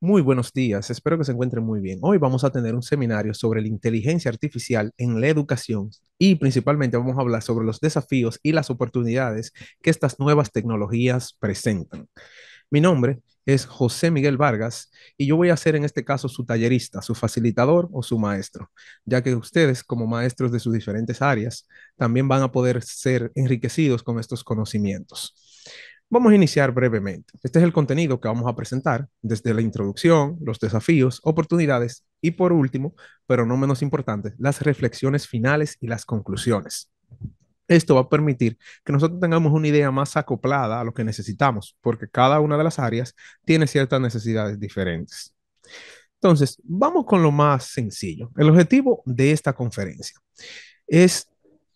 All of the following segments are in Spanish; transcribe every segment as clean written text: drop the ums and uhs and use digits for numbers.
Muy buenos días, espero que se encuentren muy bien. Hoy vamos a tener un seminario sobre la inteligencia artificial en la educación y principalmente vamos a hablar sobre los desafíos y las oportunidades que estas nuevas tecnologías presentan. Mi nombre es José Miguel Vargas y yo voy a ser en este caso su tallerista, su facilitador o su maestro, ya que ustedes como maestros de sus diferentes áreas también van a poder ser enriquecidos con estos conocimientos. Vamos a iniciar brevemente. Este es el contenido que vamos a presentar desde la introducción, los desafíos, oportunidades y por último, pero no menos importante, las reflexiones finales y las conclusiones. Esto va a permitir que nosotros tengamos una idea más acoplada a lo que necesitamos, porque cada una de las áreas tiene ciertas necesidades diferentes. Entonces, vamos con lo más sencillo. El objetivo de esta conferencia es,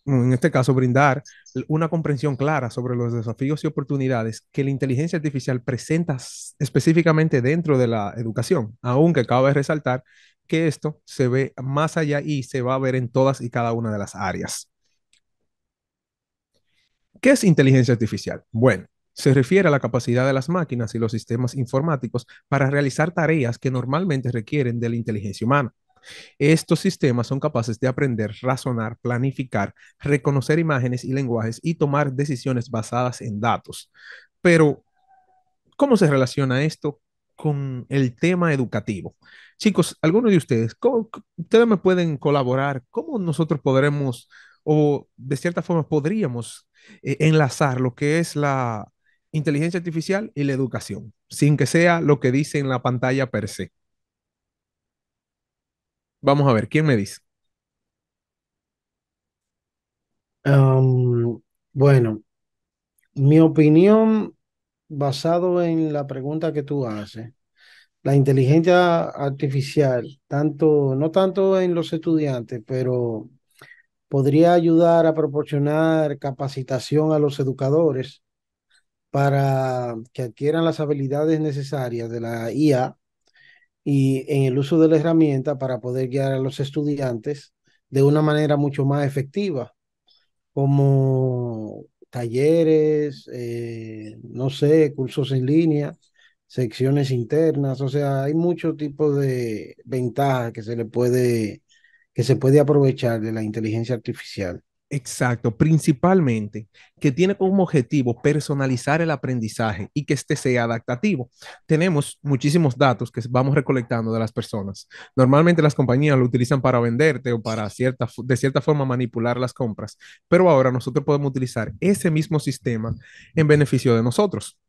en este caso, brindar una comprensión clara sobre los desafíos y oportunidades que la inteligencia artificial presenta específicamente dentro de la educación, aunque cabe resaltar que esto se ve más allá y se va a ver en todas y cada una de las áreas. ¿Qué es inteligencia artificial? Bueno, se refiere a la capacidad de las máquinas y los sistemas informáticos para realizar tareas que normalmente requieren de la inteligencia humana. Estos sistemas son capaces de aprender, razonar, planificar, reconocer imágenes y lenguajes y tomar decisiones basadas en datos. Pero, ¿cómo se relaciona esto con el tema educativo? Chicos, algunos de ustedes, ustedes me pueden colaborar. ¿Cómo nosotros podremos, o de cierta forma podríamos enlazar lo que es la inteligencia artificial y la educación, sin que sea lo que dice en la pantalla per se? Vamos a ver, ¿quién me dice? Bueno, mi opinión, basado en la pregunta que tú haces, la inteligencia artificial, no tanto en los estudiantes, pero podría ayudar a proporcionar capacitación a los educadores para que adquieran las habilidades necesarias de la IA y en el uso de la herramienta para poder guiar a los estudiantes de una manera mucho más efectiva, como talleres, no sé, cursos en línea, secciones internas. O sea, hay muchos tipos de ventajas que se puede aprovechar de la inteligencia artificial. Exacto, principalmente que tiene como objetivo personalizar el aprendizaje y que éste sea adaptativo. Tenemos muchísimos datos que vamos recolectando de las personas. Normalmente las compañías lo utilizan para venderte o para de cierta forma manipular las compras, pero ahora nosotros podemos utilizar ese mismo sistema en beneficio de nosotros.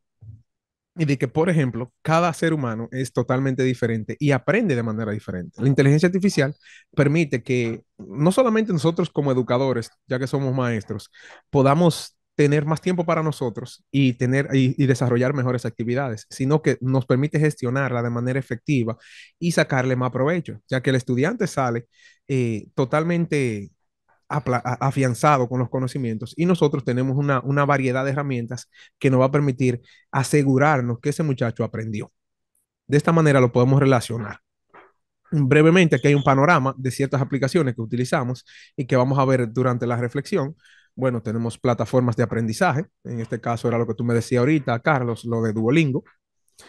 Y de que, por ejemplo, cada ser humano es totalmente diferente y aprende de manera diferente. La inteligencia artificial permite que no solamente nosotros como educadores, ya que somos maestros, podamos tener más tiempo para nosotros y desarrollar mejores actividades, sino que nos permite gestionarla de manera efectiva y sacarle más provecho, ya que el estudiante sale totalmente afianzado con los conocimientos y nosotros tenemos una variedad de herramientas que nos va a permitir asegurarnos que ese muchacho aprendió. De esta manera lo podemos relacionar. Brevemente, aquí hay un panorama de ciertas aplicaciones que utilizamos y que vamos a ver durante la reflexión. Bueno, tenemos plataformas de aprendizaje. En este caso era lo que tú me decías ahorita, Carlos, lo de Duolingo.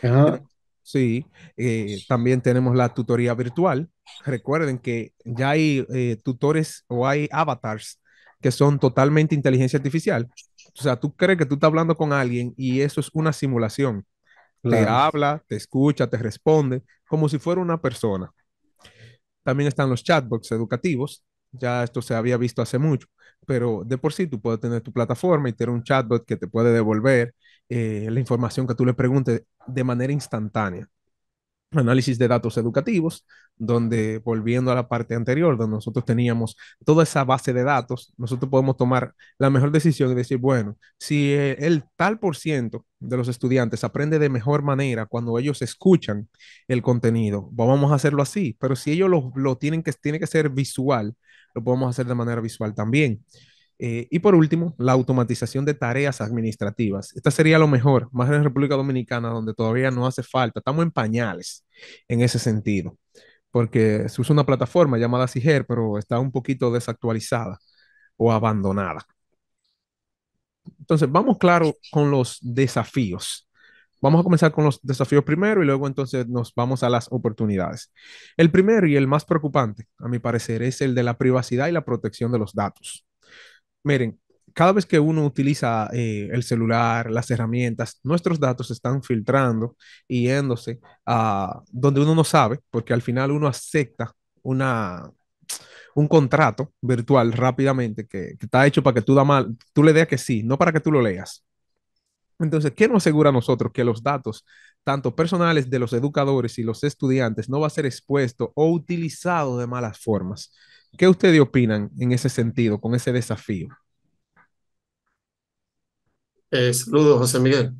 Ajá. Sí, también tenemos la tutoría virtual. Recuerden que ya hay tutores o hay avatars que son totalmente inteligencia artificial. O sea, tú crees que tú estás hablando con alguien y eso es una simulación. Claro. Te habla, te escucha, te responde, como si fuera una persona. También están los chatbots educativos. Ya esto se había visto hace mucho, pero de por sí tú puedes tener tu plataforma y tener un chatbot que te puede devolver la información que tú le preguntes de manera instantánea. Análisis de datos educativos, donde, volviendo a la parte anterior, donde nosotros teníamos toda esa base de datos, nosotros podemos tomar la mejor decisión y decir, bueno, si el tal por ciento de los estudiantes aprende de mejor manera cuando ellos escuchan el contenido, vamos a hacerlo así, pero si ellos tiene que ser visual, lo podemos hacer de manera visual también. Y por último, la automatización de tareas administrativas. Esta sería lo mejor, más en la República Dominicana, donde todavía no hace falta. Estamos en pañales en ese sentido, porque se usa una plataforma llamada CIGER, pero está un poquito desactualizada o abandonada. Entonces, vamos claro con los desafíos. Vamos a comenzar con los desafíos primero y luego entonces nos vamos a las oportunidades. El primero y el más preocupante, a mi parecer, es el de la privacidad y la protección de los datos. Miren, cada vez que uno utiliza el celular, las herramientas, nuestros datos se están filtrando y yéndose a donde uno no sabe, porque al final uno acepta un contrato virtual rápidamente que está hecho para que tú le des que sí, no para que tú lo leas. Entonces, ¿qué nos asegura a nosotros que los datos, tanto personales de los educadores y los estudiantes, no va a ser expuesto o utilizado de malas formas? ¿Qué ustedes opinan en ese sentido, con ese desafío? Saludos, José Miguel.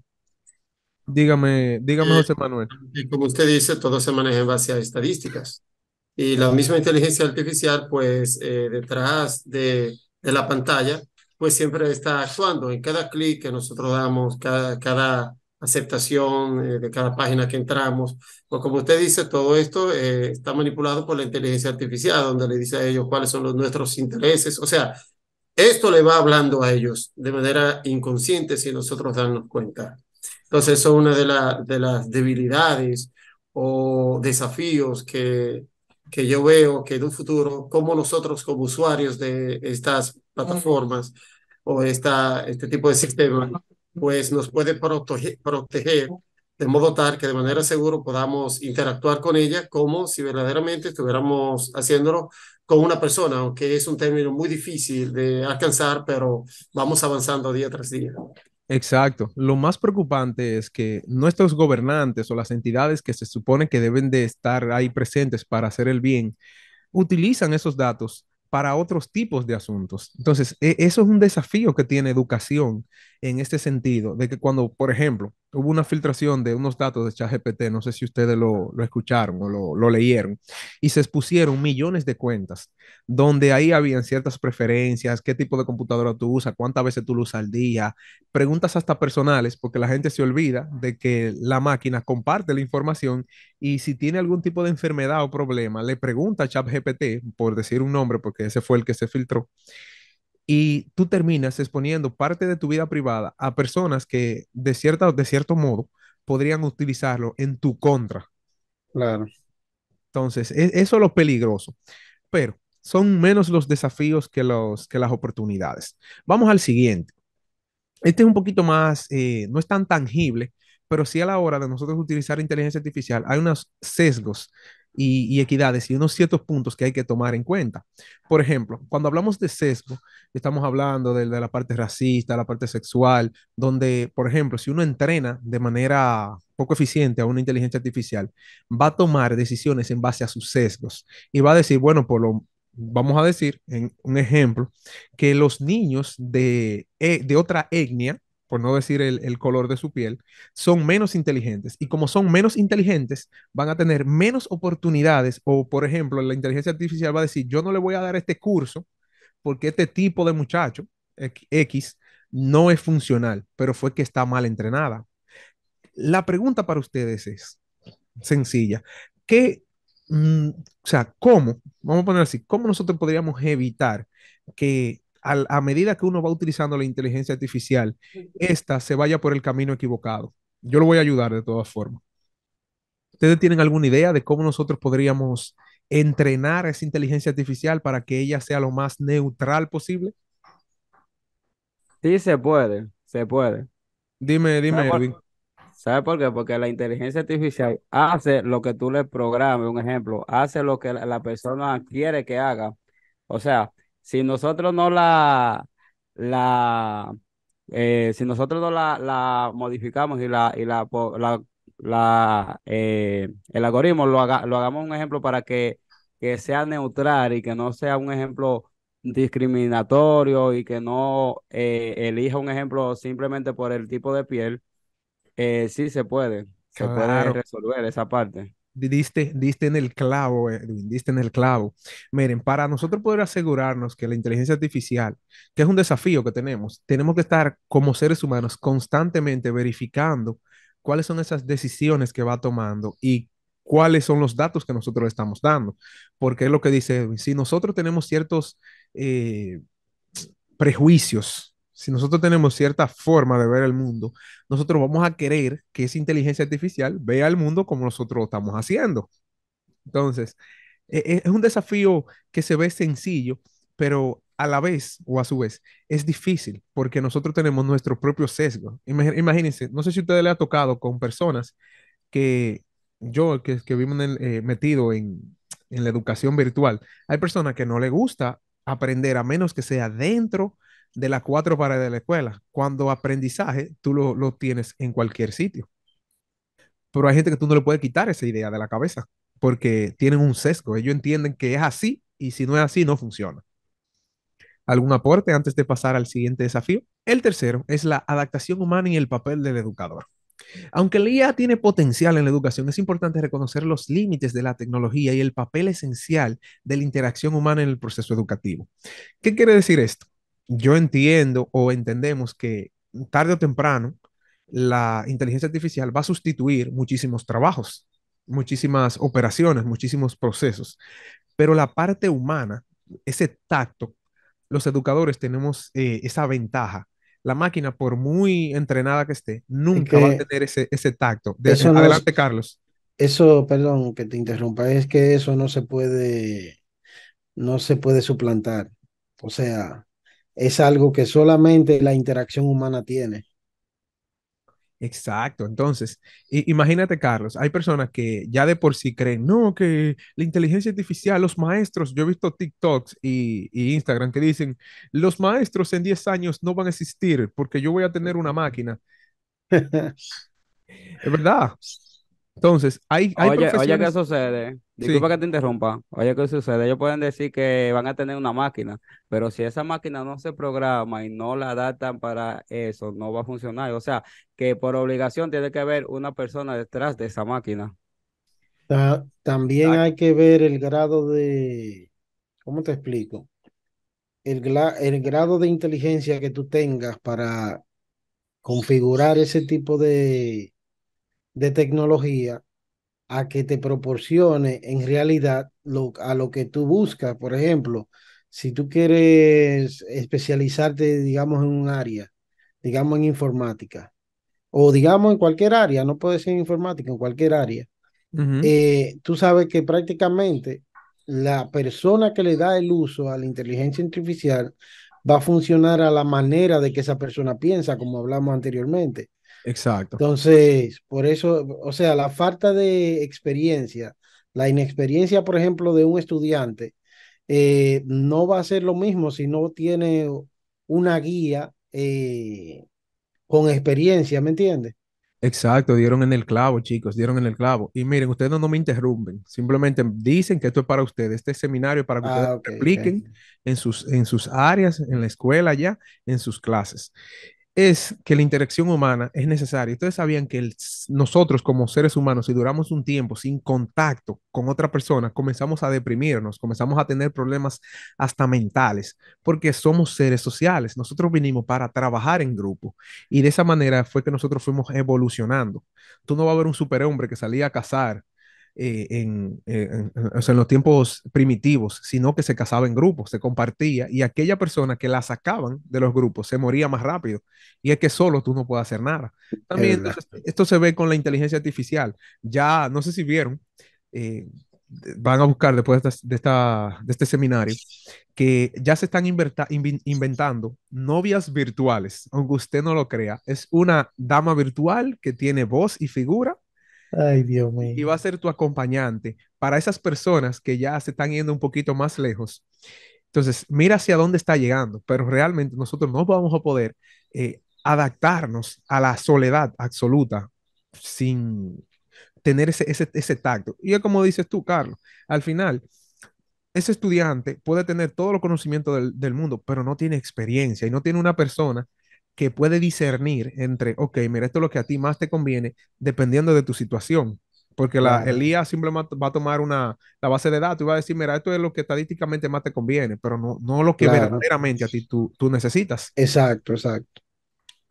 Dígame, José Manuel. Como usted dice, todo se maneja en base a estadísticas. Y la misma inteligencia artificial, pues, detrás de la pantalla, pues siempre está actuando. En cada clic que nosotros damos, cada aceptación de cada página que entramos, pues como usted dice, todo esto está manipulado por la inteligencia artificial, donde le dice a ellos cuáles son nuestros intereses. O sea, esto le va hablando a ellos de manera inconsciente sin nosotros darnos cuenta. Entonces, eso es una de las debilidades o desafíos que yo veo que en un futuro, como nosotros como usuarios de estas plataformas o este tipo de sistemas, pues nos puede proteger de modo tal que de manera segura podamos interactuar con ella como si verdaderamente estuviéramos haciéndolo con una persona, aunque es un término muy difícil de alcanzar, pero vamos avanzando día tras día. Exacto. Lo más preocupante es que nuestros gobernantes o las entidades que se supone que deben de estar ahí presentes para hacer el bien, utilizan esos datos para otros tipos de asuntos. Entonces, eso es un desafío que tiene educación en este sentido, de que cuando, por ejemplo, hubo una filtración de unos datos de ChatGPT, no sé si ustedes lo escucharon o lo leyeron, y se expusieron millones de cuentas, donde ahí habían ciertas preferencias, qué tipo de computadora tú usas, cuántas veces tú lo usas al día, preguntas hasta personales, porque la gente se olvida de que la máquina comparte la información y si tiene algún tipo de enfermedad o problema, le pregunta a ChatGPT, por decir un nombre, porque ese fue el que se filtró, y tú terminas exponiendo parte de tu vida privada a personas que de cierto modo podrían utilizarlo en tu contra. Claro. Entonces, eso es lo peligroso, pero son menos los desafíos que las oportunidades. Vamos al siguiente. Este es un poquito más, no es tan tangible, pero sí a la hora de nosotros utilizar inteligencia artificial hay unos sesgos y equidades y unos ciertos puntos que hay que tomar en cuenta. Por ejemplo, cuando hablamos de sesgo, estamos hablando de la parte racista, la parte sexual, donde, por ejemplo, si uno entrena de manera poco eficiente a una inteligencia artificial, va a tomar decisiones en base a sus sesgos y va a decir, bueno, vamos a decir, en un ejemplo, que los niños de otra etnia, por no decir el color de su piel, son menos inteligentes. Y como son menos inteligentes, van a tener menos oportunidades. O, por ejemplo, la inteligencia artificial va a decir, yo no le voy a dar este curso porque este tipo de muchacho, X, no es funcional, pero fue que está mal entrenada. La pregunta para ustedes es sencilla. ¿Cómo? Vamos a poner así, ¿cómo nosotros podríamos evitar que a medida que uno va utilizando la inteligencia artificial, esta se vaya por el camino equivocado? Yo lo voy a ayudar de todas formas. ¿Ustedes tienen alguna idea de cómo nosotros podríamos entrenar a esa inteligencia artificial para que ella sea lo más neutral posible? Sí, se puede. Dime, Edwin. ¿Sabes por qué? Porque la inteligencia artificial hace lo que tú le programes, un ejemplo, hace lo que la persona quiere que haga. O sea, si nosotros no la modificamos y el algoritmo lo hagamos un ejemplo para que sea neutral y que no sea un ejemplo discriminatorio y que no elija un ejemplo simplemente por el tipo de piel, sí se puede resolver esa parte. Diste en el clavo, Edwin, diste en el clavo. Miren, para nosotros poder asegurarnos que la inteligencia artificial, que es un desafío que tenemos que estar como seres humanos constantemente verificando cuáles son esas decisiones que va tomando y cuáles son los datos que nosotros le estamos dando. Porque es lo que dice Edwin, si nosotros tenemos ciertos prejuicios si nosotros tenemos cierta forma de ver el mundo, nosotros vamos a querer que esa inteligencia artificial vea el mundo como nosotros lo estamos haciendo. Entonces, es un desafío que se ve sencillo, pero a la vez o a su vez es difícil porque nosotros tenemos nuestro propio sesgo. Imagínense, no sé si a ustedes les ha tocado con personas que que vimos metido en la educación virtual. Hay personas que no les gusta aprender a menos que sea dentro de las cuatro paredes de la escuela, cuando aprendizaje tú lo tienes en cualquier sitio. Pero hay gente que tú no le puedes quitar esa idea de la cabeza porque tienen un sesgo. Ellos entienden que es así y si no es así no funciona. ¿Algún aporte antes de pasar al siguiente desafío? El tercero es la adaptación humana y el papel del educador. Aunque la IA tiene potencial en la educación, es importante reconocer los límites de la tecnología y el papel esencial de la interacción humana en el proceso educativo. ¿Qué quiere decir esto? Yo entiendo o entendemos que tarde o temprano la inteligencia artificial va a sustituir muchísimos trabajos, muchísimas operaciones, muchísimos procesos, pero la parte humana, ese tacto, los educadores tenemos esa ventaja. La máquina, por muy entrenada que esté, nunca va a tener ese tacto. Adelante, Carlos. Eso, perdón que te interrumpa, es que eso no se puede suplantar. O sea, es algo que solamente la interacción humana tiene. Exacto. Entonces, imagínate, Carlos, hay personas que ya de por sí creen, no, que la inteligencia artificial, los maestros, yo he visto TikToks y Instagram que dicen, los maestros en 10 años no van a existir porque yo voy a tener una máquina. Es verdad. Entonces, hay profesiones... Oye, ¿qué sucede? Disculpa que te interrumpa. Oye, ¿qué sucede? Ellos pueden decir que van a tener una máquina, pero si esa máquina no se programa y no la adaptan para eso, no va a funcionar. O sea, que por obligación tiene que haber una persona detrás de esa máquina. También hay que ver el grado de... ¿Cómo te explico? El grado de inteligencia que tú tengas para configurar ese tipo de tecnología a que te proporcione en realidad a lo que tú buscas. Por ejemplo, si tú quieres especializarte, digamos, en un área, digamos en informática, o digamos en cualquier área, no puede ser informática, en cualquier área, tú sabes que prácticamente la persona que le da el uso a la inteligencia artificial va a funcionar a la manera de que esa persona piensa, como hablamos anteriormente. Exacto. Entonces, por eso, o sea, la falta de experiencia, la inexperiencia, por ejemplo, de un estudiante, no va a ser lo mismo si no tiene una guía con experiencia, ¿me entiendes? Exacto, dieron en el clavo, chicos, dieron en el clavo. Y miren, ustedes no me interrumpen, simplemente dicen que esto es para ustedes, este seminario es para que ustedes repliquen en sus áreas, en la escuela ya, en sus clases. Es que la interacción humana es necesaria. Ustedes sabían que nosotros como seres humanos, si duramos un tiempo sin contacto con otra persona, comenzamos a deprimirnos, comenzamos a tener problemas hasta mentales, porque somos seres sociales. Nosotros vinimos para trabajar en grupo y de esa manera fue que nosotros fuimos evolucionando. Tú no vas a ver un superhombre que salía a cazar en los tiempos primitivos, sino que se casaba en grupos, se compartía, y aquella persona que la sacaban de los grupos se moría más rápido, y es que solo tú no puedes hacer nada. También entonces, esto se ve con la inteligencia artificial. Ya, no sé si vieron, van a buscar después de este seminario, que ya se están inventando novias virtuales, aunque usted no lo crea. Es una dama virtual que tiene voz y figura. Ay, Dios mío. Y va a ser tu acompañante para esas personas que ya se están yendo un poquito más lejos. Entonces, mira hacia dónde está llegando, pero realmente nosotros no vamos a poder adaptarnos a la soledad absoluta sin tener ese tacto. Y es como dices tú, Carlos, al final, ese estudiante puede tener todo el conocimiento del mundo, pero no tiene experiencia y no tiene una persona que puede discernir entre, ok, mira, esto es lo que a ti más te conviene, dependiendo de tu situación, porque el IA simplemente va a tomar la base de datos y va a decir, mira, esto es lo que estadísticamente más te conviene, pero no lo que verdaderamente a ti tú necesitas. Exacto, exacto.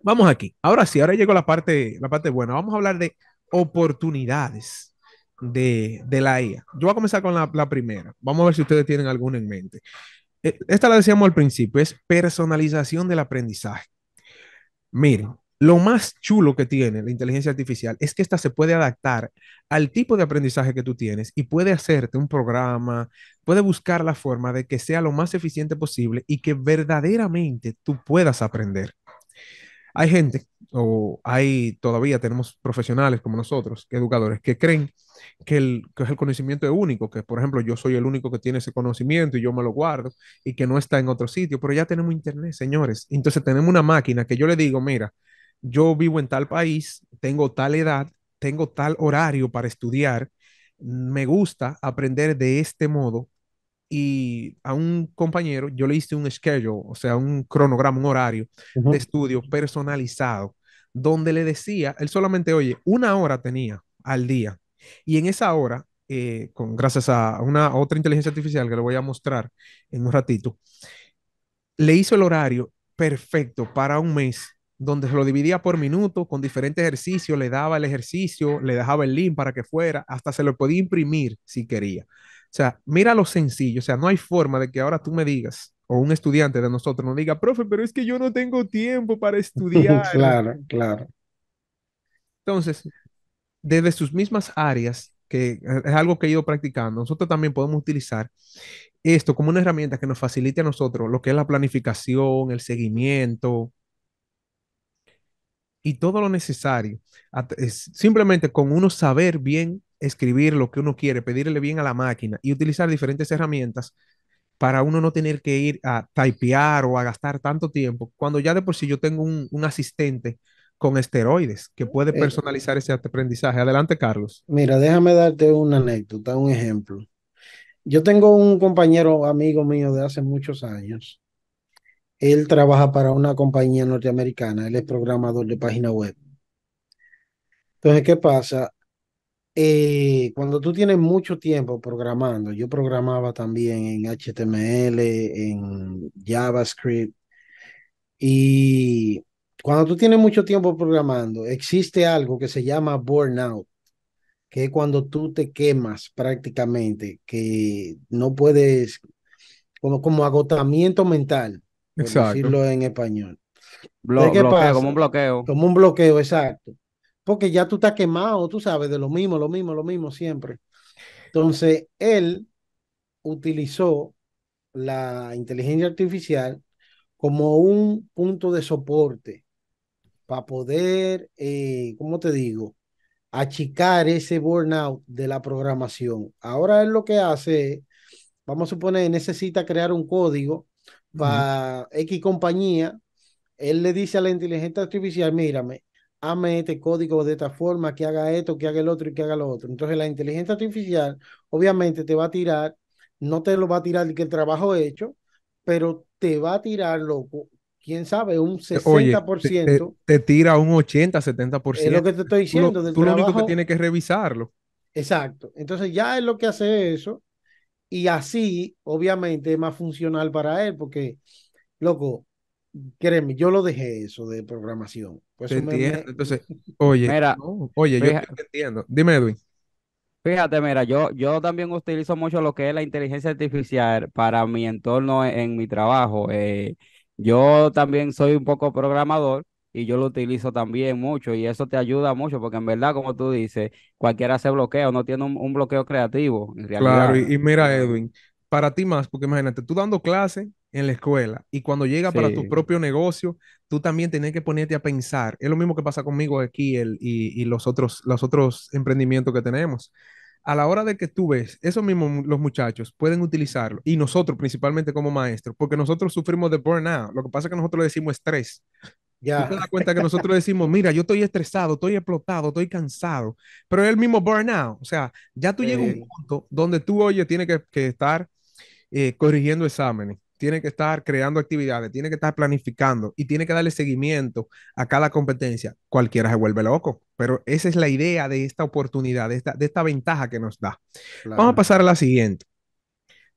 Vamos aquí. Ahora sí, ahora llegó la parte buena. Vamos a hablar de oportunidades de la IA. Yo voy a comenzar con la primera. Vamos a ver si ustedes tienen alguna en mente. Esta la decíamos al principio, es personalización del aprendizaje. Miren, lo más chulo que tiene la inteligencia artificial es que esta se puede adaptar al tipo de aprendizaje que tú tienes y puede hacerte un programa, puede buscar la forma de que sea lo más eficiente posible y que verdaderamente tú puedas aprender. Hay gente, o todavía tenemos profesionales como nosotros, educadores, que creen que el conocimiento es único, que por ejemplo yo soy el único que tiene ese conocimiento y yo me lo guardo y que no está en otro sitio, pero ya tenemos internet, señores. Entonces tenemos una máquina que yo le digo, mira, yo vivo en tal país, tengo tal edad, tengo tal horario para estudiar, me gusta aprender de este modo. Y a un compañero yo le hice un schedule, o sea, un cronograma, un horario de estudio personalizado, donde le decía, él solamente, oye, una hora tenía al día. Y en esa hora, gracias a otra inteligencia artificial que le voy a mostrar en un ratito, le hizo el horario perfecto para un mes, donde se lo dividía por minuto, con diferentes ejercicios, le daba el ejercicio, le dejaba el link para que fuera, hasta se lo podía imprimir si quería. O sea, mira lo sencillo, o sea, no hay forma de que ahora tú me digas, o un estudiante de nosotros nos diga, profe, pero es que yo no tengo tiempo para estudiar. Claro, claro. Entonces, desde sus mismas áreas, que es algo que he ido practicando, nosotros también podemos utilizar esto como una herramienta que nos facilite a nosotros lo que es la planificación, el seguimiento y todo lo necesario. Simplemente con uno saber bien escribir lo que uno quiere, pedirle bien a la máquina y utilizar diferentes herramientas para uno no tener que ir a typear o a gastar tanto tiempo, cuando ya de por sí yo tengo un asistente con esteroides que puede personalizar ese aprendizaje. Adelante, Carlos. Mira, déjame darte una anécdota, un ejemplo. Yo tengo un compañero, amigo mío de hace muchos años. Él trabaja para una compañía norteamericana, él es programador de página web. Entonces, ¿qué pasa? Cuando tú tienes mucho tiempo programando, yo programaba también en HTML, en JavaScript, y cuando tú tienes mucho tiempo programando, existe algo que se llama burnout, que es cuando tú te quemas prácticamente, que no puedes, como agotamiento mental, por decirlo en español. Como un bloqueo. Como un bloqueo, exacto. Porque ya tú estás quemado, tú sabes, de lo mismo siempre. Entonces, él utilizó la inteligencia artificial como un punto de soporte para poder, ¿cómo te digo?, achicar ese burnout de la programación. Ahora él lo que hace, vamos a suponer, necesita crear un código para X compañía. Él le dice a la inteligencia artificial, mírame, hazme este código de esta forma, que haga esto, que haga el otro y que haga lo otro. Entonces la inteligencia artificial obviamente te va a tirar, no te lo va a tirar que el trabajo hecho, pero te va a tirar, loco, quién sabe, un 60%. Oye, te tira un 80, 70%. Es lo que te estoy diciendo. Tú lo único que tienes que revisarlo. Exacto. Entonces ya es lo que hace eso y así obviamente es más funcional para él porque, loco, créeme, yo lo dejé eso de programación. Pues entonces, oye, mira, fíjate, yo te entiendo. Dime, Edwin. Fíjate, mira, yo también utilizo mucho lo que es la inteligencia artificial para mi entorno en mi trabajo. Yo también soy un poco programador y yo lo utilizo también mucho y eso te ayuda mucho porque en verdad, como tú dices, cualquiera se bloquea, no tiene un bloqueo creativo. En realidad. Claro, y mira, Edwin, para ti más, porque imagínate, tú dando clase en la escuela, y cuando llega para tu propio negocio, tú también tienes que ponerte a pensar. Es lo mismo que pasa conmigo aquí y los otros emprendimientos que tenemos. A la hora de que tú ves, esos mismos los muchachos pueden utilizarlo, y nosotros principalmente como maestros, porque nosotros sufrimos de burnout. Lo que pasa es que nosotros le decimos estrés. Ya. Tú te das cuenta que nosotros le decimos, mira, yo estoy estresado, estoy explotado, estoy cansado, pero es el mismo burnout. O sea, ya tú llegas a un punto donde tú, oye, tienes que estar corrigiendo exámenes, tiene que estar creando actividades, tiene que estar planificando y tiene que darle seguimiento a cada competencia. Cualquiera se vuelve loco, pero esa es la idea de esta oportunidad, de esta ventaja que nos da. Claro. Vamos a pasar a la siguiente.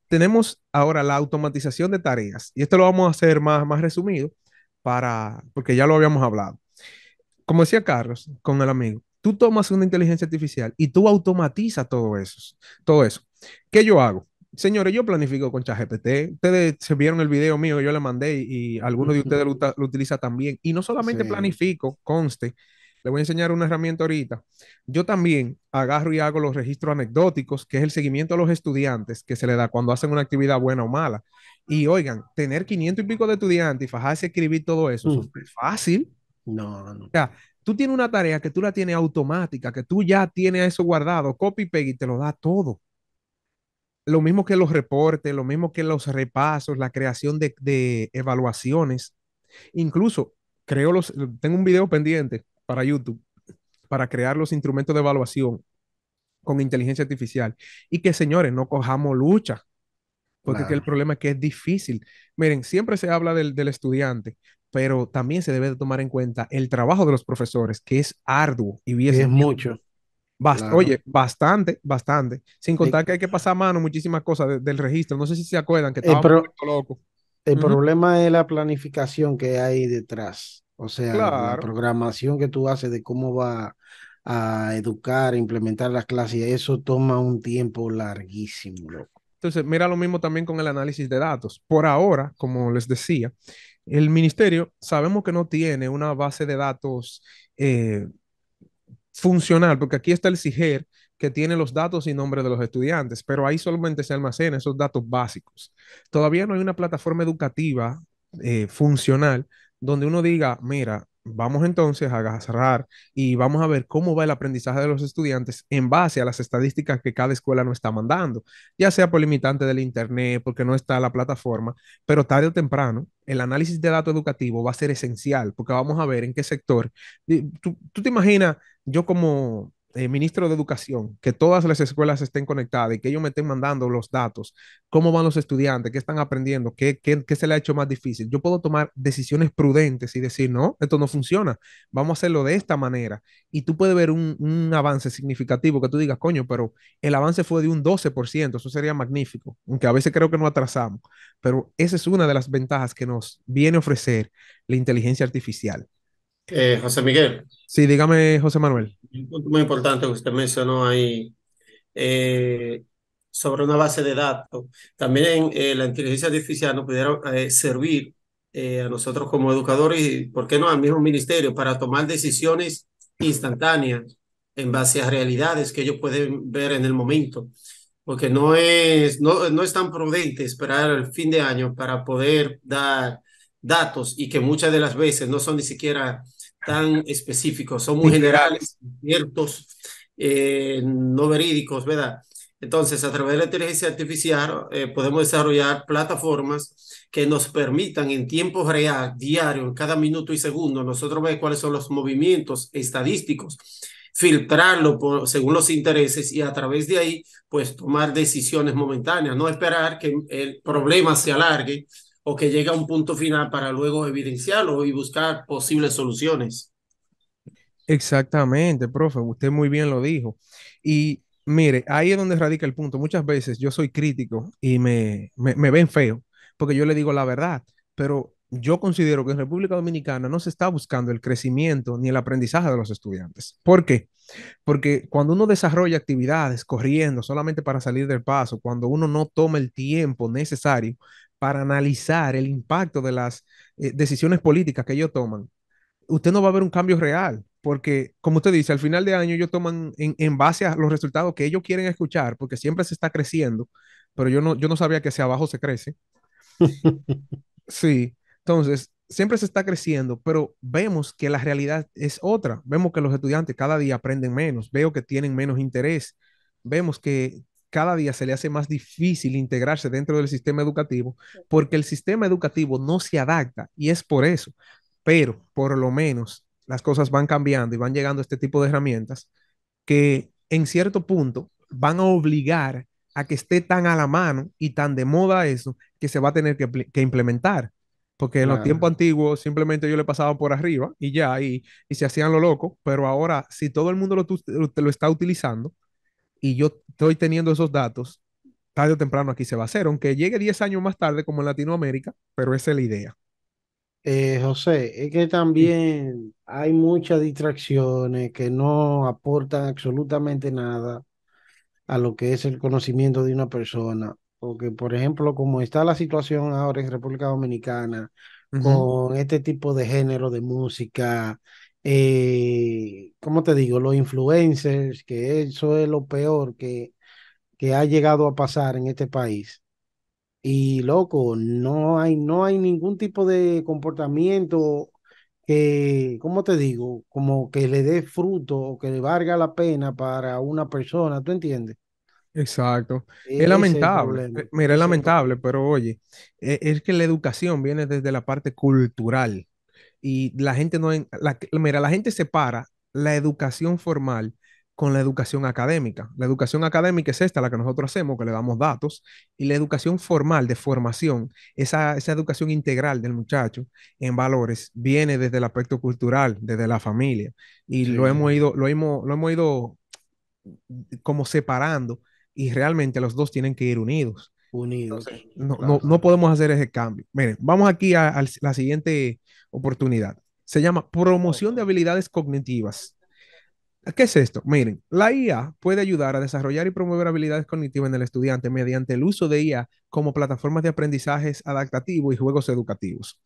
Tenemos ahora la automatización de tareas y esto lo vamos a hacer más resumido porque ya lo habíamos hablado. Como decía Carlos con el amigo, tú tomas una inteligencia artificial y tú automatizas todo eso. ¿Qué yo hago? Señores, yo planifico con ChatGPT. Ustedes se vieron el video mío que yo le mandé y algunos de ustedes lo utilizan también. Y no solamente planifico, conste, le voy a enseñar una herramienta ahorita. Yo también agarro y hago los registros anecdóticos, que es el seguimiento a los estudiantes que se le da cuando hacen una actividad buena o mala. Y oigan, tener 500 y pico de estudiantes y fajarse a escribir todo eso, eso es fácil. No, no. O sea, tú tienes una tarea que tú la tienes automática, que tú ya tienes eso guardado, copy, paste y te lo da todo. Lo mismo que los reportes, lo mismo que los repasos, la creación de evaluaciones. Incluso creo tengo un video pendiente para YouTube, para crear los instrumentos de evaluación con inteligencia artificial. Y que, señores, no cojamos lucha. Porque el problema es que es difícil. Miren, siempre se habla del estudiante, pero también se debe tomar en cuenta el trabajo de los profesores, que es arduo. Y es mucho. Oye, bastante. Sin contar que hay que pasar a mano muchísimas cosas del registro. No sé si se acuerdan que estaba loco. El problema es la planificación que hay detrás. O sea, la programación que tú haces de cómo va a educar, implementar las clases, eso toma un tiempo larguísimo, loco. Entonces, mira lo mismo también con el análisis de datos. Por ahora, como les decía, el ministerio sabemos que no tiene una base de datos funcional, porque aquí está el CIGER, que tiene los datos y nombres de los estudiantes, pero ahí solamente se almacenan esos datos básicos. Todavía no hay una plataforma educativa funcional donde uno diga, mira, vamos entonces a agarrar y vamos a ver cómo va el aprendizaje de los estudiantes en base a las estadísticas que cada escuela nos está mandando, ya sea por limitante del internet, porque no está la plataforma, pero tarde o temprano el análisis de datos educativo va a ser esencial, porque vamos a ver en qué sector. Tú te imaginas, yo como ministro de Educación, que todas las escuelas estén conectadas y que ellos me estén mandando los datos, cómo van los estudiantes, qué están aprendiendo, qué se le ha hecho más difícil. Yo puedo tomar decisiones prudentes y decir, no, esto no funciona, vamos a hacerlo de esta manera. Y tú puedes ver un avance significativo que tú digas, coño, pero el avance fue de un 12%, eso sería magnífico, aunque a veces creo que nos atrasamos. Pero esa es una de las ventajas que nos viene a ofrecer la inteligencia artificial. José Miguel. Sí, dígame, José Manuel. Un punto muy importante que usted mencionó ahí sobre una base de datos. También la inteligencia artificial nos pudiera servir a nosotros como educadores y, ¿por qué no?, al mismo ministerio para tomar decisiones instantáneas en base a realidades que ellos pueden ver en el momento. Porque no es tan prudente esperar el fin de año para poder dar datos y que muchas de las veces no son ni siquiera tan específicos, son muy generales, ciertos, no verídicos, ¿verdad? Entonces, a través de la inteligencia artificial podemos desarrollar plataformas que nos permitan en tiempo real, diario, en cada minuto y segundo, nosotros ver cuáles son los movimientos estadísticos, filtrarlo según los intereses y a través de ahí, pues tomar decisiones momentáneas, no esperar que el problema se alargue o que llega a un punto final para luego evidenciarlo y buscar posibles soluciones. Exactamente, profe, usted muy bien lo dijo. Y mire, ahí es donde radica el punto. Muchas veces yo soy crítico y me ven feo, porque yo le digo la verdad, pero yo considero que en República Dominicana no se está buscando el crecimiento ni el aprendizaje de los estudiantes. ¿Por qué? Porque cuando uno desarrolla actividades corriendo solamente para salir del paso, cuando uno no toma el tiempo necesario para analizar el impacto de las decisiones políticas que ellos toman, usted no va a ver un cambio real, porque como usted dice, al final de año ellos toman en base a los resultados que ellos quieren escuchar, porque siempre se está creciendo, pero yo no sabía que hacia abajo se crece. Sí, entonces siempre se está creciendo, pero vemos que la realidad es otra, vemos que los estudiantes cada día aprenden menos, veo que tienen menos interés, vemos que cada día se le hace más difícil integrarse dentro del sistema educativo porque el sistema educativo no se adapta y es por eso, pero por lo menos las cosas van cambiando y van llegando este tipo de herramientas que en cierto punto van a obligar a que esté tan a la mano y tan de moda eso que se va a tener que implementar, porque en los tiempos antiguos simplemente yo le pasaba por arriba y ya, y se hacían lo loco, pero ahora si todo el mundo lo está utilizando y yo estoy teniendo esos datos, tarde o temprano aquí se va a hacer, aunque llegue 10 años más tarde como en Latinoamérica, pero esa es la idea. José, es que también hay muchas distracciones que no aportan absolutamente nada a lo que es el conocimiento de una persona. Porque, por ejemplo, como está la situación ahora en República Dominicana, con este tipo de género de música, ¿cómo te digo? Los influencers, que eso es lo peor que ha llegado a pasar en este país. Y loco, no hay ningún tipo de comportamiento que, ¿cómo te digo? Como que le dé fruto o que le valga la pena para una persona, ¿tú entiendes? Exacto. Es lamentable, mira, es lamentable, pero oye, es que la educación viene desde la parte cultural y la gente no, mira, la gente separa la educación formal con la educación académica. La educación académica es esta, la que nosotros hacemos, que le damos datos, y la educación formal de formación, esa educación integral del muchacho en valores, viene desde el aspecto cultural, desde la familia, y sí, lo hemos ido como separando, y realmente los dos tienen que ir unidos. Entonces, no podemos hacer ese cambio. Miren, vamos aquí a la siguiente oportunidad. Se llama promoción de habilidades cognitivas. ¿Qué es esto? Miren, la IA puede ayudar a desarrollar y promover habilidades cognitivas en el estudiante mediante el uso de IA como plataformas de aprendizajes adaptativo y juegos educativos.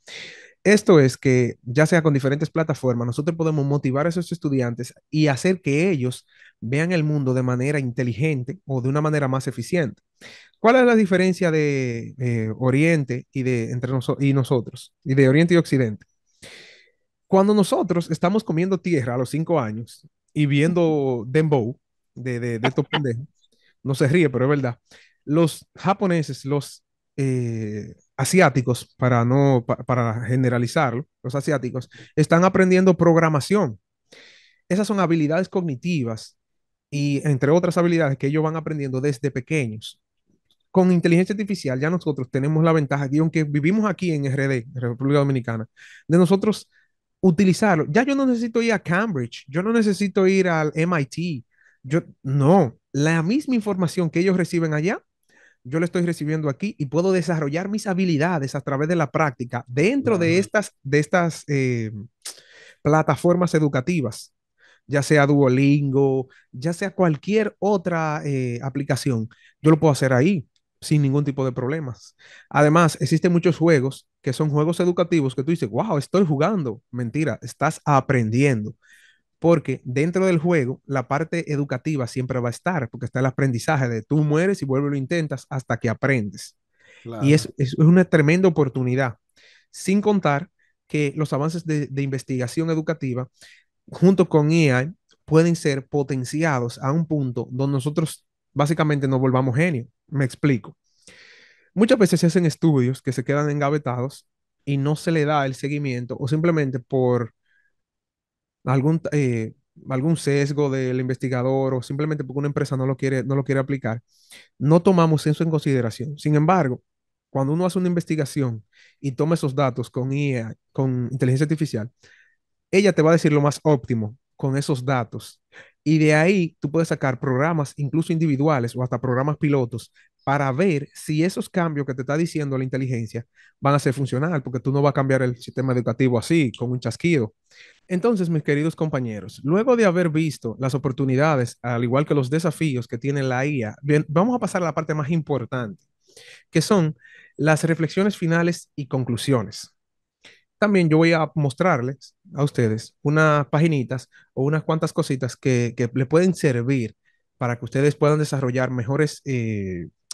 Esto es que, ya sea con diferentes plataformas, nosotros podemos motivar a esos estudiantes y hacer que ellos vean el mundo de manera inteligente o de una manera más eficiente. ¿Cuál es la diferencia de Oriente y nosotros? Y de Oriente y Occidente. Cuando nosotros estamos comiendo tierra a los 5 años y viendo Dembow de estos pendejos, no se ríe, pero es verdad. Los japoneses, los asiáticos, para generalizarlo, los asiáticos están aprendiendo programación. Esas son habilidades cognitivas y entre otras habilidades que ellos van aprendiendo desde pequeños. Con inteligencia artificial ya nosotros tenemos la ventaja, y aunque vivimos aquí en RD, República Dominicana, de nosotros utilizarlo. Ya yo no necesito ir a Cambridge, yo no necesito ir al MIT, la misma información que ellos reciben allá, yo lo estoy recibiendo aquí y puedo desarrollar mis habilidades a través de la práctica dentro de estas plataformas educativas, ya sea Duolingo, ya sea cualquier otra aplicación. Yo lo puedo hacer ahí sin ningún tipo de problemas. Además, existen muchos juegos que son juegos educativos que tú dices, wow, estoy jugando. Mentira, estás aprendiendo. Porque dentro del juego, la parte educativa siempre va a estar, porque está el aprendizaje de tú mueres y vuelves y lo intentas hasta que aprendes. Claro. Y es una tremenda oportunidad, sin contar que los avances de investigación educativa, junto con AI, pueden ser potenciados a un punto donde nosotros básicamente nos volvamos genios. Me explico. Muchas veces se hacen estudios que se quedan engavetados y no se le da el seguimiento, o simplemente por algún sesgo del investigador o simplemente porque una empresa no lo quiere aplicar, no tomamos eso en consideración. Sin embargo, cuando uno hace una investigación y toma esos datos con IA, con inteligencia artificial, ella te va a decir lo más óptimo con esos datos. Y de ahí tú puedes sacar programas incluso individuales o hasta programas pilotos para ver si esos cambios que te está diciendo la inteligencia van a ser funcionales, porque tú no vas a cambiar el sistema educativo así, con un chasquido. Entonces, mis queridos compañeros, luego de haber visto las oportunidades, al igual que los desafíos que tiene la IA, vamos a pasar a la parte más importante, que son las reflexiones finales y conclusiones. También yo voy a mostrarles a ustedes unas paginitas o unas cuantas cositas que le pueden servir para que ustedes puedan desarrollar mejores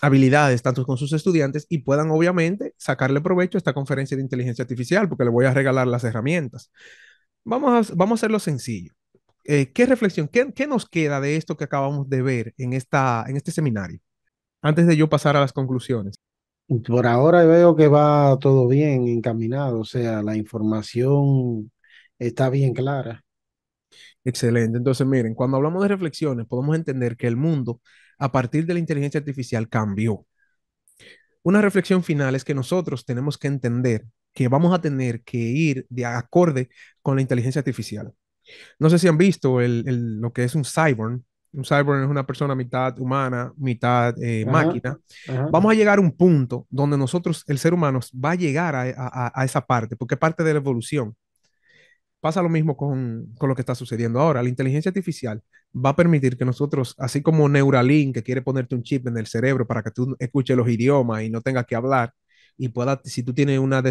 habilidades, tanto con sus estudiantes, y puedan obviamente sacarle provecho a esta conferencia de inteligencia artificial, porque le voy a regalar las herramientas. Vamos a hacerlo sencillo. ¿Qué reflexión? ¿Qué nos queda de esto que acabamos de ver en este seminario? Antes de yo pasar a las conclusiones. Por ahora veo que va todo bien encaminado, o sea, la información está bien clara. Excelente. Entonces, miren, cuando hablamos de reflexiones, podemos entender que el mundo, a partir de la inteligencia artificial, cambió. Una reflexión final es que nosotros tenemos que entender que vamos a tener que ir de acorde con la inteligencia artificial. No sé si han visto lo que es un cyborg. Un cyborg es una persona mitad humana, mitad máquina. Ajá. Vamos a llegar a un punto donde nosotros, el ser humano, va a llegar a esa parte, porque es parte de la evolución. Pasa lo mismo con lo que está sucediendo ahora. La inteligencia artificial va a permitir que nosotros, así como Neuralink, que quiere ponerte un chip en el cerebro para que tú escuches los idiomas y no tengas que hablar, y pueda, si tú tienes una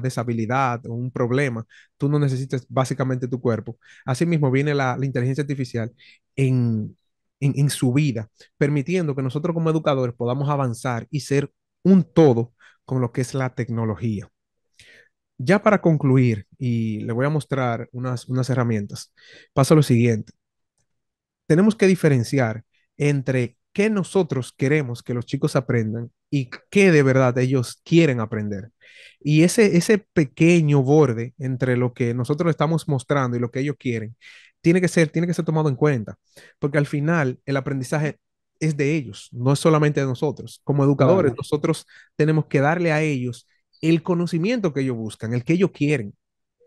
deshabilidad o un problema, tú no necesitas básicamente tu cuerpo. Asimismo viene la inteligencia artificial en su vida, permitiendo que nosotros como educadores podamos avanzar y ser un todo con lo que es la tecnología. Ya para concluir, y le voy a mostrar unas herramientas, pasa lo siguiente. Tenemos que diferenciar entre qué nosotros queremos que los chicos aprendan y qué de verdad ellos quieren aprender. Y ese pequeño borde entre lo que nosotros estamos mostrando y lo que ellos quieren tiene que ser tomado en cuenta, porque al final el aprendizaje es de ellos, no es solamente de nosotros. Como educadores, claro, nosotros tenemos que darle a ellos el conocimiento que ellos buscan, el que ellos quieren.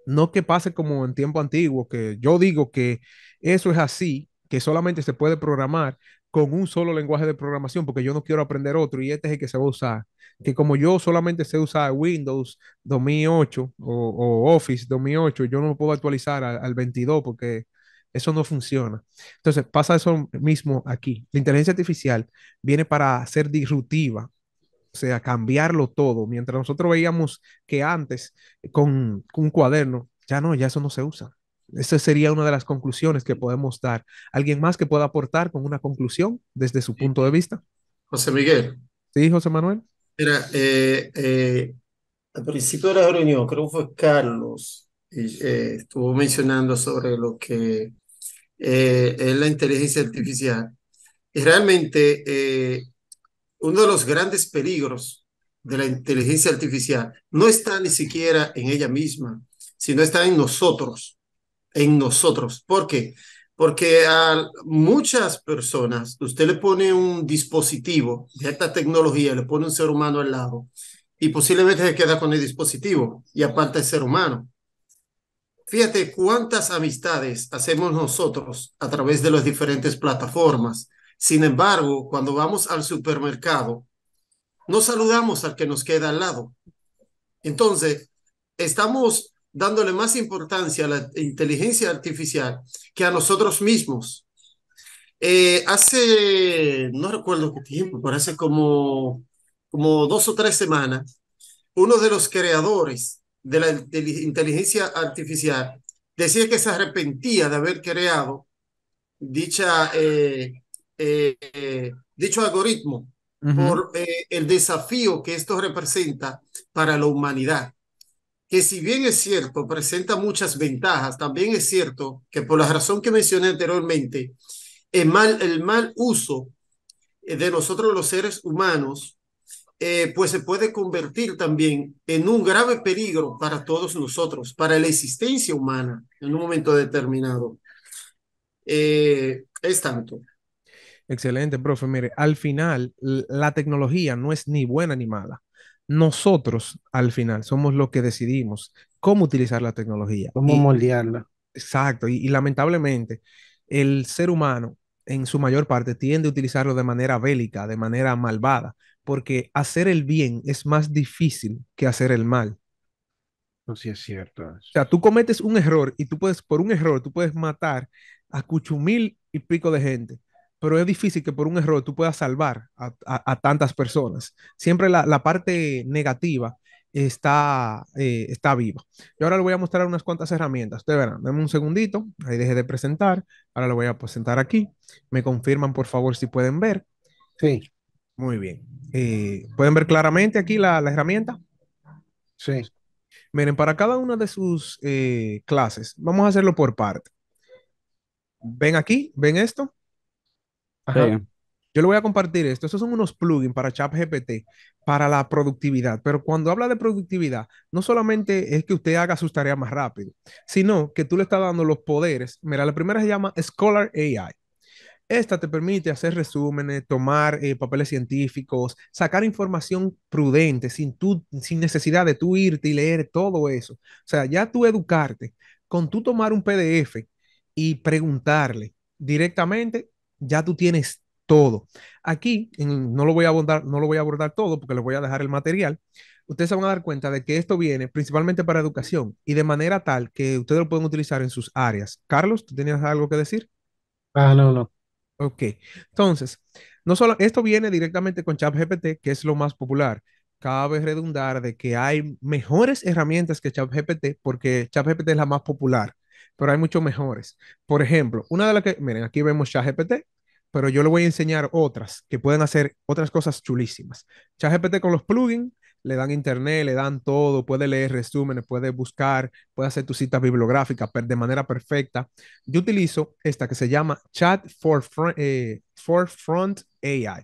No que pase como en tiempo antiguo, que yo digo que eso es así, que solamente se puede programar con un solo lenguaje de programación, porque yo no quiero aprender otro y este es el que se va a usar. Que como yo solamente sé usar Windows 2008 o Office 2008, yo no puedo actualizar al 22 porque eso no funciona. Entonces pasa eso mismo aquí. La inteligencia artificial viene para ser disruptiva, o sea, cambiarlo todo. Mientras nosotros veíamos que antes con un cuaderno, ya eso no se usa. Esa sería una de las conclusiones que podemos dar. ¿Alguien más que pueda aportar con una conclusión desde su punto de vista? José Miguel. Sí, José Manuel. Mira, al principio de la reunión, creo que fue Carlos, estuvo mencionando sobre lo que es la inteligencia artificial. Y realmente uno de los grandes peligros de la inteligencia artificial no está ni siquiera en ella misma, sino está en nosotros. ¿Por qué? Porque a muchas personas, usted le pone un dispositivo de alta tecnología, le pone un ser humano al lado y posiblemente se queda con el dispositivo y aparte el ser humano. Fíjate cuántas amistades hacemos nosotros a través de las diferentes plataformas. Sin embargo, cuando vamos al supermercado, no saludamos al que nos queda al lado. Entonces, estamos dándole más importancia a la inteligencia artificial que a nosotros mismos. Hace, no recuerdo qué tiempo, pero hace como 2 o 3 semanas, uno de los creadores de la inteligencia artificial decía que se arrepentía de haber creado dicho algoritmo por el desafío que esto representa para la humanidad. Que si bien es cierto, presenta muchas ventajas, también es cierto que por la razón que mencioné anteriormente, el mal uso de nosotros los seres humanos, pues se puede convertir también en un grave peligro para todos nosotros, para la existencia humana en un momento determinado. Es tanto. Excelente, profe. Mire, al final la tecnología no es ni buena ni mala. Nosotros, al final, somos los que decidimos cómo utilizar la tecnología. Cómo moldearla. Exacto. Y lamentablemente, el ser humano, en su mayor parte, tiende a utilizarlo de manera bélica, de manera malvada, porque hacer el bien es más difícil que hacer el mal. No, sí es cierto. O sea, tú cometes un error y por un error tú puedes matar a 8.000 y pico de gente. Pero es difícil que por un error tú puedas salvar a tantas personas. Siempre la parte negativa está viva. Y ahora le voy a mostrar unas cuantas herramientas. Ustedes verán, denme un segundito, ahí dejé de presentar. Ahora lo voy a presentar aquí. Me confirman, por favor, si pueden ver. Sí. Muy bien. ¿Pueden ver claramente aquí la herramienta? Sí. Miren, para cada una de sus clases, vamos a hacerlo por parte. ¿Ven aquí? ¿Ven esto? Ajá. Yo le voy a compartir esto. Estos son unos plugins para ChatGPT, para la productividad. Pero cuando habla de productividad, no solamente es que usted haga sus tareas más rápido, sino que tú le estás dando los poderes. Mira, la primera se llama Scholar AI. Esta te permite hacer resúmenes, tomar papeles científicos, sacar información prudente sin necesidad de tú irte y leer todo eso. O sea, ya tú educarte, con tú tomar un PDF y preguntarle directamente, ya tú tienes todo. Aquí no lo voy a abordar todo porque les voy a dejar el material. Ustedes se van a dar cuenta de que esto viene principalmente para educación y de manera tal que ustedes lo pueden utilizar en sus áreas. Carlos, ¿tú tenías algo que decir? Ah, no, no. Ok, entonces, no solo esto viene directamente con ChatGPT, que es lo más popular. Cabe redundar de que hay mejores herramientas que ChatGPT, porque ChatGPT es la más popular, pero hay muchos mejores. Por ejemplo, una de las que, miren, aquí vemos ChatGPT, pero yo le voy a enseñar otras que pueden hacer otras cosas chulísimas. ChatGPT con los plugins, le dan internet, le dan todo, puede leer resúmenes, puede buscar, puede hacer tus citas bibliográficas de manera perfecta. Yo utilizo esta que se llama Chat Forefront AI.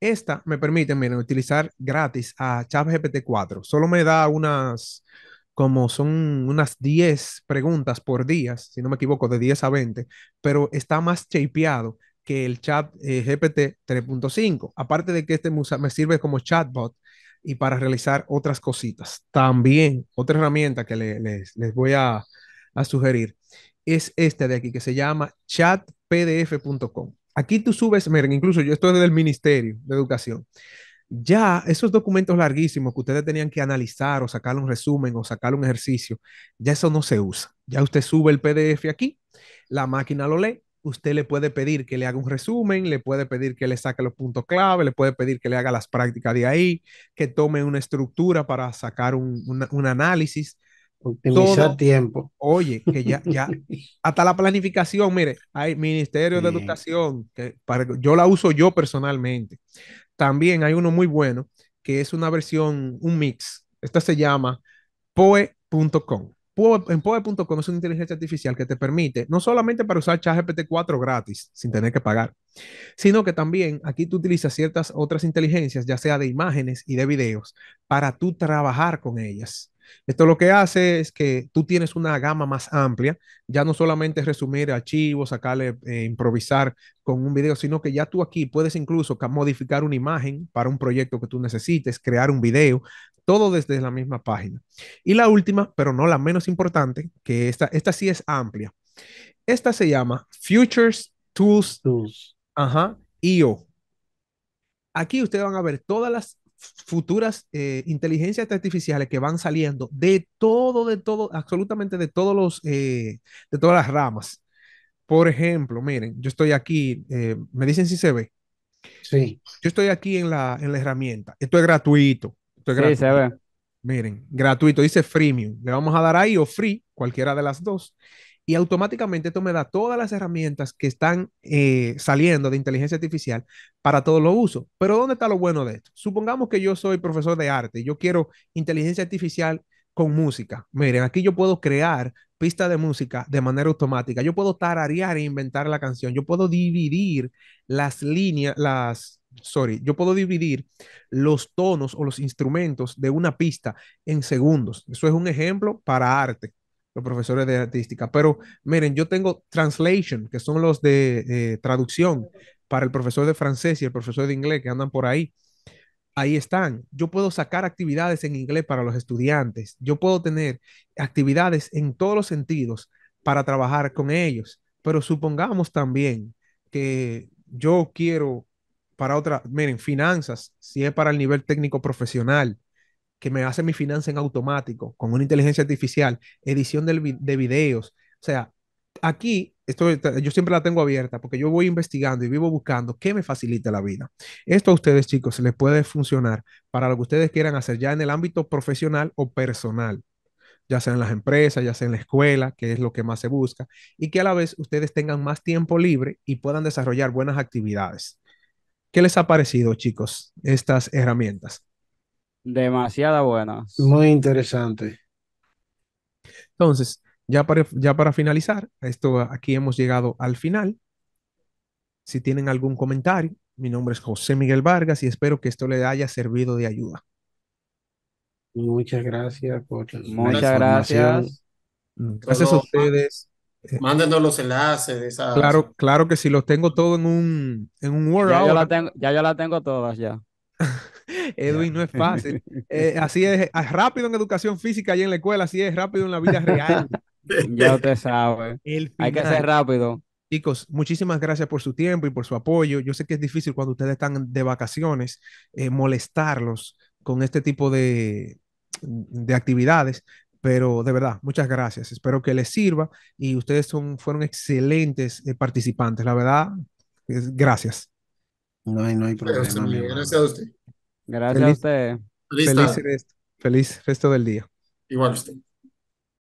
Esta me permite, miren, utilizar gratis a ChatGPT 4. Solo me da son unas 10 preguntas por día, si no me equivoco, de 10 a 20, pero está más shapeado que el Chat GPT 3.5. Aparte de que este me sirve como chatbot y para realizar otras cositas. También, otra herramienta que les voy a sugerir es esta de aquí que se llama chatpdf.com. Aquí tú subes, miren, incluso yo estoy desde el Ministerio de Educación. Ya esos documentos larguísimos que ustedes tenían que analizar o sacar un resumen o sacar un ejercicio, ya eso no se usa. Ya usted sube el PDF aquí, la máquina lo lee. Usted le puede pedir que le haga un resumen, le puede pedir que le saque los puntos clave, le puede pedir que le haga las prácticas de ahí, que tome una estructura para sacar un análisis. Optimizar todo, tiempo. Oye, que ya, hasta la planificación, mire, hay Ministerio de Educación, que yo la uso yo personalmente. También hay uno muy bueno, que es una versión, un mix. Esta se llama Poe.com. En Poe.com es una inteligencia artificial que te permite, no solamente para usar ChatGPT 4 gratis, sin tener que pagar, sino que también aquí tú utilizas ciertas otras inteligencias, ya sea de imágenes y de videos, para tú trabajar con ellas. Esto lo que hace es que tú tienes una gama más amplia, ya no solamente resumir archivos, sacarle, improvisar con un video, sino que ya tú aquí puedes incluso modificar una imagen para un proyecto que tú necesites, crear un video, todo desde la misma página. Y la última, pero no la menos importante, que esta sí es amplia. Esta se llama Futures Tools. IO. Aquí ustedes van a ver todas las futuras inteligencias artificiales que van saliendo de todo, absolutamente de todas las ramas. Por ejemplo, miren, yo estoy aquí, me dicen si se ve. Sí. Yo estoy aquí en la herramienta. Esto es gratuito. Sí, se ve. Miren, gratuito, dice freemium. Le vamos a dar ahí o free, cualquiera de las dos. Y automáticamente esto me da todas las herramientas que están saliendo de inteligencia artificial para todos los usos. Pero ¿dónde está lo bueno de esto? Supongamos que yo soy profesor de arte y yo quiero inteligencia artificial con música. Miren, aquí yo puedo crear pistas de música de manera automática. Yo puedo tararear e inventar la canción. Yo puedo dividir las líneas, yo puedo dividir los tonos o los instrumentos de una pista en segundos. Eso es un ejemplo para arte, los profesores de artística. Pero miren, yo tengo translation, que son los de traducción para el profesor de francés y el profesor de inglés que andan por ahí. Ahí están. Yo puedo sacar actividades en inglés para los estudiantes. Yo puedo tener actividades en todos los sentidos para trabajar con ellos. Pero supongamos también que yo quiero para otra, miren, finanzas, si es para el nivel técnico profesional, que me hace mi finanza en automático, con una inteligencia artificial, edición de videos. O sea, aquí, yo siempre la tengo abierta porque yo voy investigando y vivo buscando qué me facilita la vida. Esto a ustedes, chicos, les puede funcionar para lo que ustedes quieran hacer ya en el ámbito profesional o personal, ya sea en las empresas, ya sea en la escuela, que es lo que más se busca, y que a la vez ustedes tengan más tiempo libre y puedan desarrollar buenas actividades. ¿Qué les ha parecido, chicos, estas herramientas? Demasiado buenas. Muy interesante. Entonces, ya para finalizar, aquí hemos llegado al final. Si tienen algún comentario, mi nombre es José Miguel Vargas y espero que esto le haya servido de ayuda. Muchas gracias por la información. Gracias a ustedes. Mándenos los enlaces de esas. Claro que si los tengo todo en un Word. Ya yo la tengo todas ya. Edwin, no es fácil. Así es rápido en educación física y en la escuela, así es rápido en la vida real. Ya usted sabe. Hay que ser rápido. Chicos, muchísimas gracias por su tiempo y por su apoyo. Yo sé que es difícil cuando ustedes están de vacaciones molestarlos con este tipo de actividades, Pero de verdad, muchas gracias. Espero que les sirva y ustedes fueron excelentes participantes. La verdad, gracias. No hay problema. Gracias a usted. Gracias a usted. Feliz resto del día. Igual a usted.